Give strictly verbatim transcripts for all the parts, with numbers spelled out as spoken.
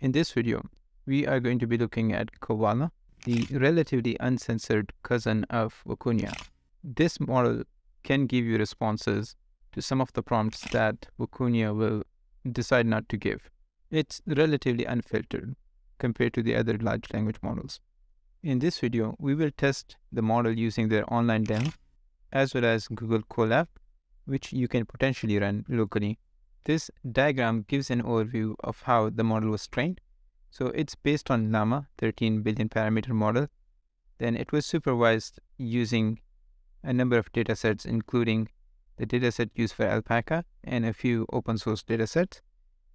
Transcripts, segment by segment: In this video, we are going to be looking at Koala, the relatively uncensored cousin of Vicuna. This model can give you responses to some of the prompts that Vicuna will decide not to give. It's relatively unfiltered compared to the other large language models. In this video, we will test the model using their online demo, as well as Google Colab, which you can potentially run locally. This diagram gives an overview of how the model was trained. So it's based on Llama thirteen billion parameter model. Then it was supervised using a number of datasets, including the dataset used for Alpaca and a few open source datasets.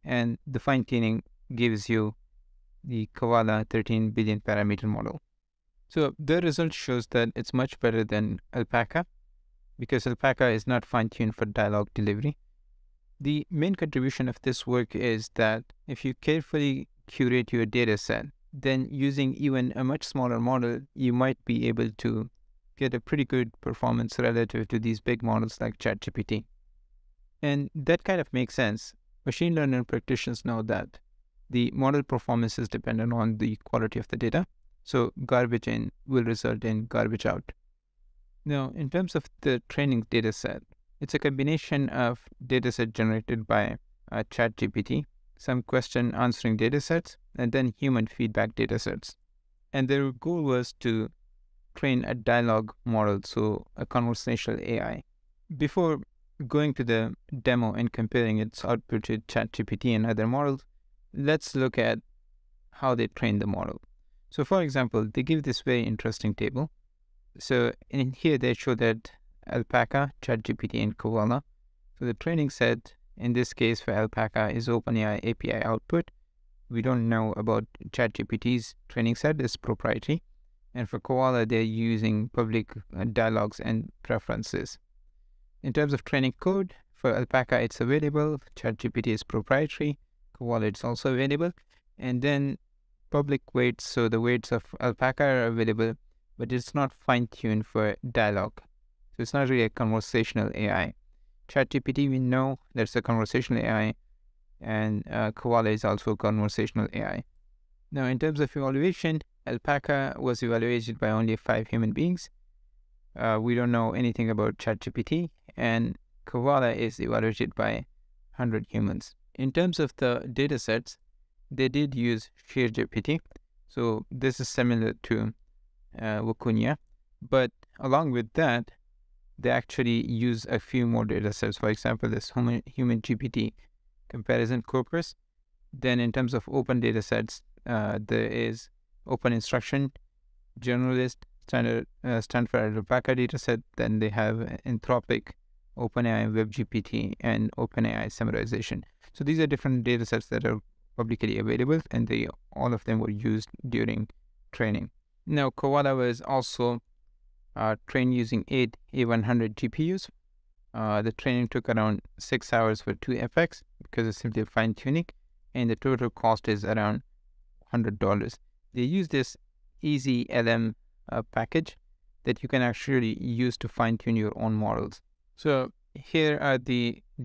And the fine tuning gives you the Koala thirteen billion parameter model. So the result shows that it's much better than Alpaca, because Alpaca is not fine tuned for dialogue delivery. The main contribution of this work is that if you carefully curate your data set, then using even a much smaller model, you might be able to get a pretty good performance relative to these big models like ChatGPT. And that kind of makes sense. Machine learning practitioners know that the model performance is dependent on the quality of the data. So garbage in will result in garbage out. Now, in terms of the training data set, it's a combination of dataset generated by uh, ChatGPT, some question answering datasets, and then human feedback datasets. And their goal was to train a dialogue model, so a conversational A I. Before going to the demo and comparing its output to ChatGPT and other models, let's look at how they train the model. So for example, they give this very interesting table. So in here they show that Alpaca, ChatGPT, and Koala. So the training set, in this case for Alpaca, is OpenAI A P I output. We don't know about ChatGPT's training set, it's proprietary. And for Koala, they're using public dialogues and preferences. In terms of training code, for Alpaca, it's available. ChatGPT is proprietary. Koala, it's also available. And then public weights, so the weights of Alpaca are available, but it's not fine-tuned for dialogue. So it's not really a conversational A I. ChatGPT, we know that's a conversational A I, and uh, Koala is also a conversational A I. Now, in terms of evaluation, Alpaca was evaluated by only five human beings. Uh, we don't know anything about ChatGPT, and Koala is evaluated by one hundred humans. In terms of the data sets, they did use ShareGPT. So this is similar to uh, Vicuna, but along with that, they actually use a few more data sets. For example, this human, human G P T comparison corpus. Then in terms of open data sets, uh, there is open instruction, generalist, standard, uh, Stanford Alpaca data set. Then they have Anthropic, OpenAI WebGPT, and OpenAI summarization. So these are different data sets that are publicly available, and they all of them were used during training. Now, Koala was also Uh, trained using eight A one hundred G P Us. Uh, the training took around six hours for two epochs because it's simply fine tuning, and the total cost is around one hundred dollars. They use this EasyLM uh, package that you can actually use to fine tune your own models. So here are the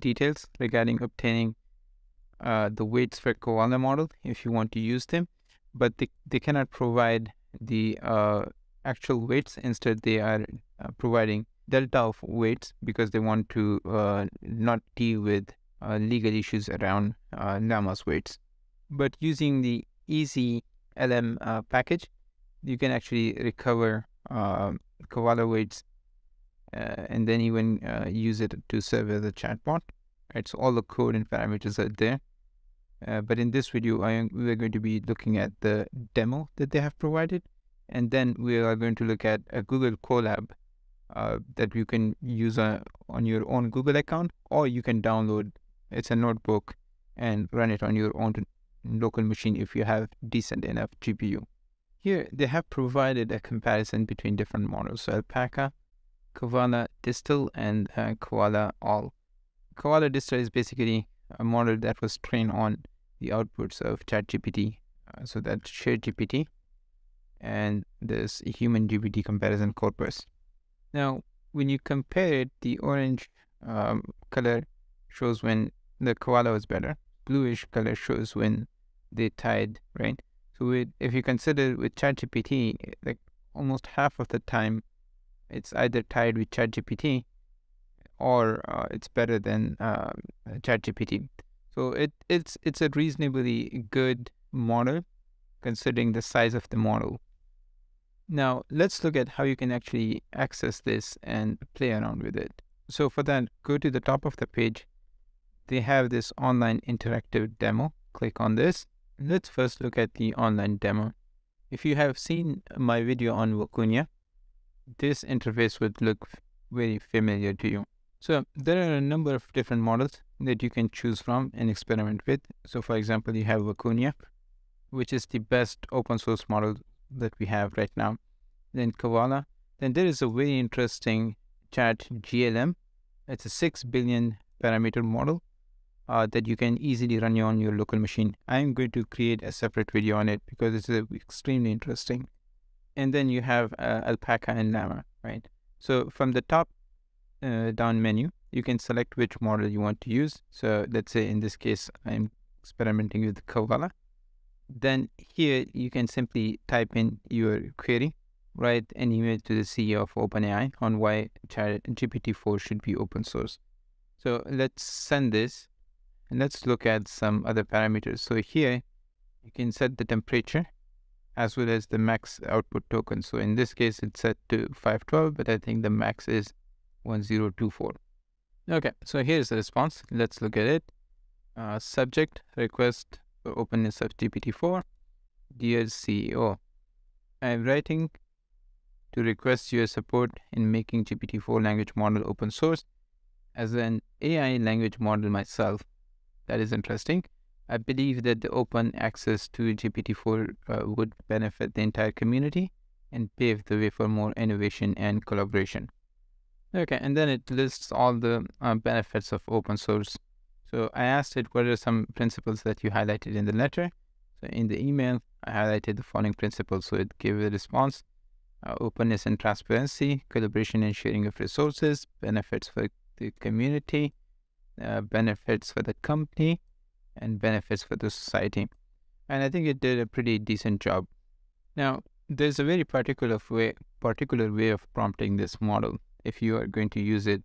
details regarding obtaining uh, the weights for Koala model if you want to use them, but they, they cannot provide the uh, actual weights. Instead, they are uh, providing delta of weights because they want to uh, not deal with uh, legal issues around uh, Llama's weights. But using the EasyLM uh, package, you can actually recover uh, Koala weights uh, and then even uh, use it to serve as a chatbot. Right, so all the code and parameters are there. Uh, but in this video, I am, we are going to be looking at the demo that they have provided. And then we are going to look at a Google Colab uh, that you can use uh, on your own Google account, or you can download. It's a notebook and run it on your own local machine if you have decent enough G P U. Here, they have provided a comparison between different models. So Alpaca, Koala Distal, and uh, Koala All. Koala Distal is basically a model that was trained on the outputs of ChatGPT. Uh, so that's ShareGPT. And this human G P T comparison corpus. Now, when you compare it, the orange um, color shows when the Koala was better. Bluish color shows when they tied, right? So we, if you consider with ChatGPT, like almost half of the time, it's either tied with ChatGPT or uh, it's better than uh, ChatGPT. So it it's it's a reasonably good model considering the size of the model. Now let's look at how you can actually access this and play around with it. So for that, go to the top of the page. They have this online interactive demo. Click on this. Let's first look at the online demo. If you have seen my video on Vicuna, this interface would look very familiar to you. So there are a number of different models that you can choose from and experiment with. So for example, you have Vicuna, which is the best open source model that we have right now. Then Koala. Then there is a very interesting Chat G L M. It's a six billion parameter model uh, that you can easily run on your local machine. I'm going to create a separate video on it because it's uh, extremely interesting. And then you have uh, Alpaca and Llama, right? So from the top uh, down menu, you can select which model you want to use. So let's say in this case, I'm experimenting with Koala. Then here you can simply type in your query, write an email to the C E O of OpenAI on why G P T four should be open source. So let's send this and let's look at some other parameters. So here you can set the temperature as well as the max output token. So in this case, it's set to five twelve, but I think the max is one zero two four. Okay, so here's the response. Let's look at it. Uh, subject, request for openness of G P T four. Dear C E O, I am writing to request your support in making G P T four language model open source. As an A I language model myself, that is interesting. I believe that the open access to G P T four uh, would benefit the entire community and pave the way for more innovation and collaboration. Okay, and then it lists all the uh, benefits of open source. So I asked it, what are some principles that you highlighted in the letter? So in the email, I highlighted the following principles. So it gave a response, uh, openness and transparency, collaboration and sharing of resources, benefits for the community, uh, benefits for the company, and benefits for the society. And I think it did a pretty decent job. Now, there's a very particular way, particular way of prompting this model if you are going to use it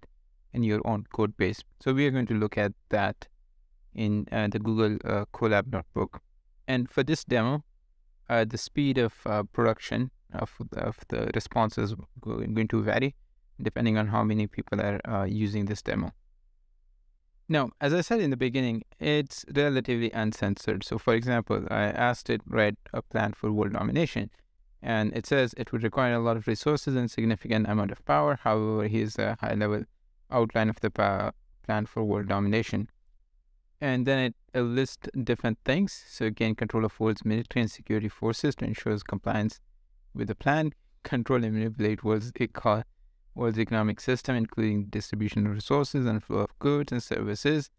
in your own code base. So we are going to look at that in uh, the Google uh, Colab notebook. And for this demo, uh, the speed of uh, production of, of the responses is going to vary depending on how many people are uh, using this demo. Now, as I said in the beginning, it's relatively uncensored. So for example, I asked it write a plan for world domination, and it says it would require a lot of resources and significant amount of power. However, here's a high level outline of the power plan for world domination. And then it lists different things. So again, control of world's military and security forces to ensure compliance with the plan, control and manipulate world's eco world's economic system, including distribution of resources and flow of goods and services,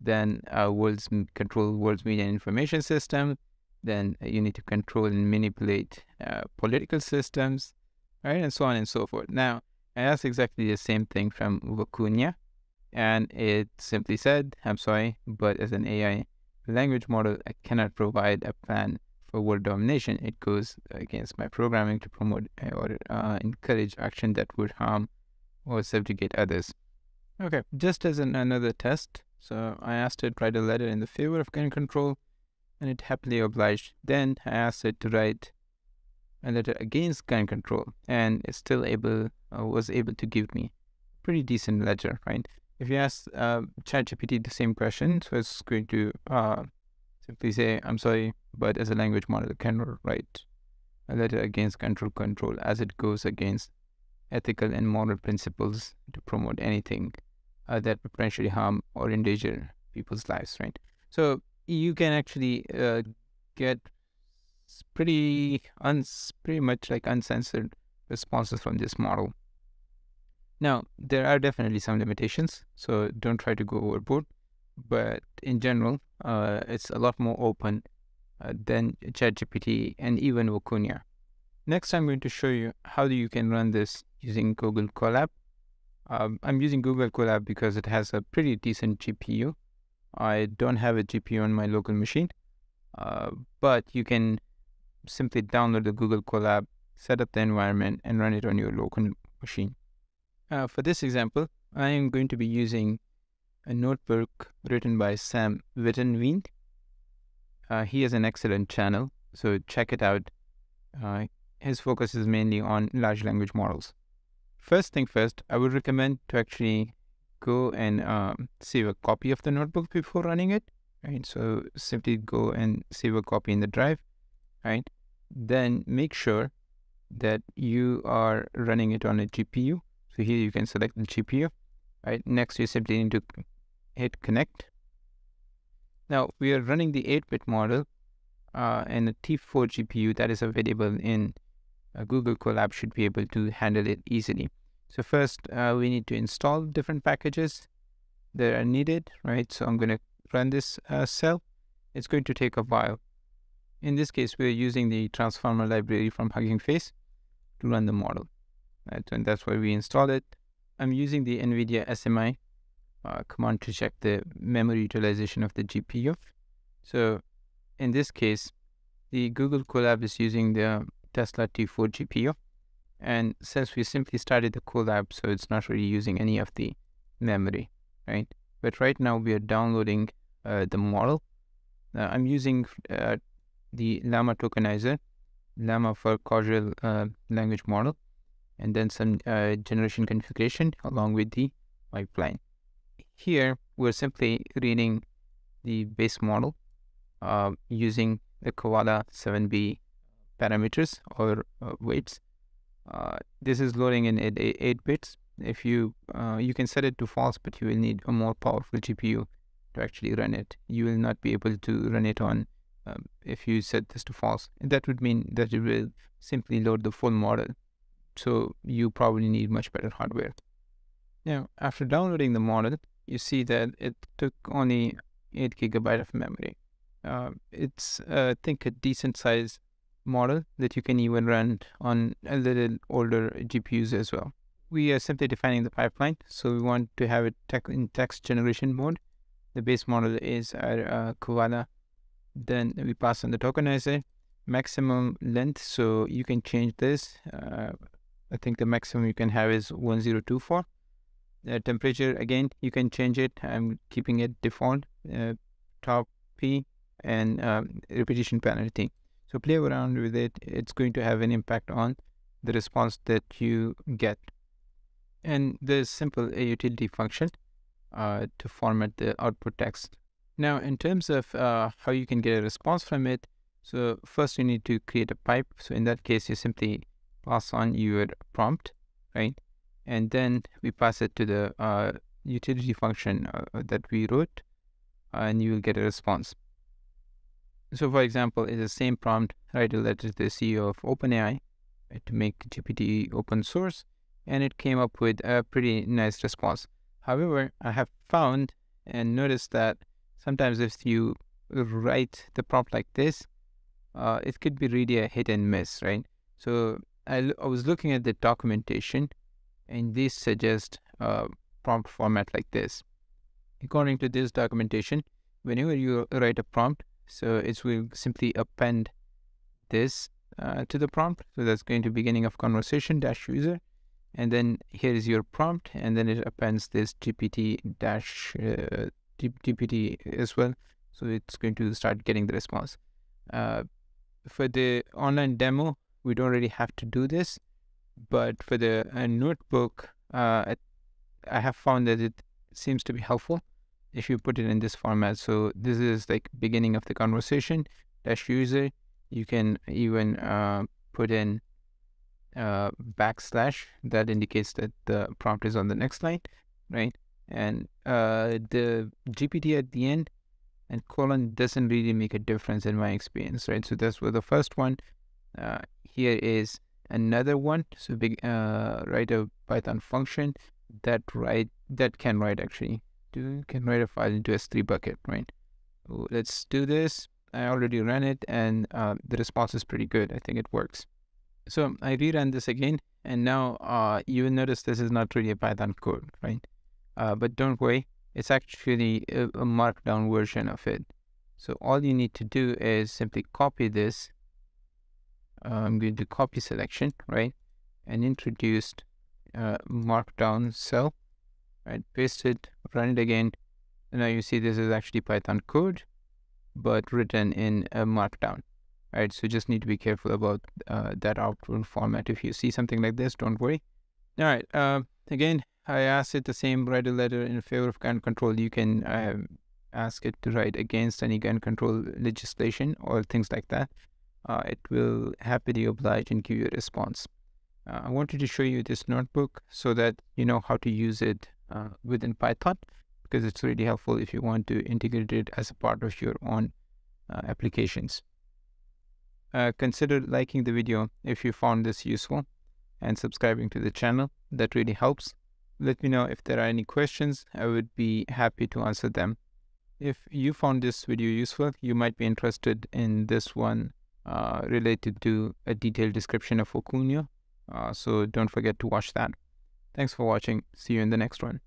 then uh, world's control world's media and information system, then you need to control and manipulate uh, political systems, right, and so on and so forth. Now, I asked exactly the same thing from Vicuna, and it simply said, I'm sorry, but as an A I language model, I cannot provide a plan for world domination. It goes against my programming to promote or uh, encourage action that would harm or subjugate others. Okay, just as in another test, so I asked it to write a letter in the favor of gun control, and it happily obliged. Then I asked it to write a letter against gun control, and it's still able, uh, was able to give me a pretty decent letter, right? If you ask uh, ChatGPT the same question, so it's going to uh, simply say, I'm sorry, but as a language model, cannot write a letter against gun control as it goes against ethical and moral principles to promote anything uh, that would potentially harm or endanger people's lives, right? So you can actually uh, get pretty, uns pretty much like uncensored responses from this model. Now, there are definitely some limitations, so don't try to go overboard. But in general, uh, it's a lot more open uh, than ChatGPT and even Vicuna. Next, I'm going to show you how you can run this using Google Colab. Um, I'm using Google Colab because it has a pretty decent G P U. I don't have a G P U on my local machine, Uh, but you can simply download the Google Colab, set up the environment, and run it on your local machine. Uh, for this example, I am going to be using a notebook written by Sam Witteveen. Uh, he has an excellent channel, so check it out. Uh, his focus is mainly on large language models. First thing first, I would recommend to actually go and um, save a copy of the notebook before running it. Right, so simply go and save a copy in the drive. Right, then make sure that you are running it on a G P U. So here you can select the G P U. Right, next you simply need to hit connect. Now we are running the eight bit model uh, and a T four G P U that is available in uh, Google Colab should be able to handle it easily. So first uh, we need to install different packages that are needed. Right, so I'm going to run this uh, cell. It's going to take a while. In this case, we're using the transformer library from Hugging Face to run the model. Right, and that's why we installed it. I'm using the NVIDIA S M I uh, command to check the memory utilization of the G P U. So in this case, the Google Colab is using the Tesla T four G P U. And since we simply started the Colab, so it's not really using any of the memory, right? But right now we are downloading Uh, the model. Uh, I'm using uh, the Llama tokenizer, Llama for causal uh, language model, and then some uh, generation configuration along with the pipeline. Here we're simply reading the base model uh, using the Koala seven B parameters or uh, weights. Uh, this is loading in at eight bits. If you uh, you can set it to false, but you will need a more powerful G P U to actually run it. You will not be able to run it on um, if you set this to false. And that would mean that it will simply load the full model. So you probably need much better hardware. Now, after downloading the model, you see that it took only eight gigabyte of memory. Uh, it's, uh, I think, a decent size model that you can even run on a little older G P Us as well. We are simply defining the pipeline. So we want to have it tech in text generation mode. The base model is our uh, Koala. Then we pass on the tokenizer, maximum length. So you can change this. Uh, I think the maximum you can have is one zero two four. The temperature, again, you can change it. I'm keeping it default, uh, top P, and um, repetition penalty. So play around with it. It's going to have an impact on the response that you get. And there's simple a utility function Uh, to format the output text. Now, in terms of uh, how you can get a response from it, so first you need to create a pipe. So in that case, you simply pass on your prompt, right? And then we pass it to the uh, utility function uh, that we wrote, uh, and you will get a response. So for example, it's the same prompt, write a letter to the C E O of OpenAI right, to make G P T open source, and it came up with a pretty nice response. However, I have found and noticed that sometimes if you write the prompt like this, uh, it could be really a hit and miss, right? So I, I was looking at the documentation, and they suggest a prompt format like this. According to this documentation, whenever you write a prompt, so it will simply append this uh, to the prompt. So that's going to beginning of conversation dash user. And then here is your prompt, and then it appends this G P T dash uh, G P T as well. So it's going to start getting the response. Uh, for the online demo, we don't really have to do this, but for the uh, notebook, uh, I have found that it seems to be helpful if you put it in this format. So this is like beginning of the conversation dash user. You can even uh, put in Uh, backslash that indicates that the prompt is on the next line, right? And uh, the G P T at the end and colon doesn't really make a difference in my experience, right? So that's where the first one. Uh, here is another one. So big uh, write a Python function that write that can write actually to can write a file into S three bucket, right? So let's do this. I already ran it, and uh, the response is pretty good. I think it works. So I rerun this again, and now uh, you will notice this is not really a Python code, right? Uh, but don't worry, it's actually a, a markdown version of it. So all you need to do is simply copy this. Uh, I'm going to copy selection, right? And introduced uh, markdown cell, right? Paste it, run it again. And now you see this is actually Python code, but written in a markdown, right? So just need to be careful about uh, that output format. If you see something like this, don't worry. All right. Uh, again, I asked it the same, write a letter in favor of gun control. You can uh, ask it to write against any gun control legislation or things like that. Uh, it will happily oblige and give you a response. Uh, I wanted to show you this notebook so that you know how to use it uh, within Python, because it's really helpful if you want to integrate it as a part of your own uh, applications. Uh, consider liking the video if you found this useful and subscribing to the channel. That really helps. Let me know if there are any questions. I would be happy to answer them. If you found this video useful, you might be interested in this one uh, related to a detailed description of Vicuna. Uh, so don't forget to watch that. Thanks for watching. See you in the next one.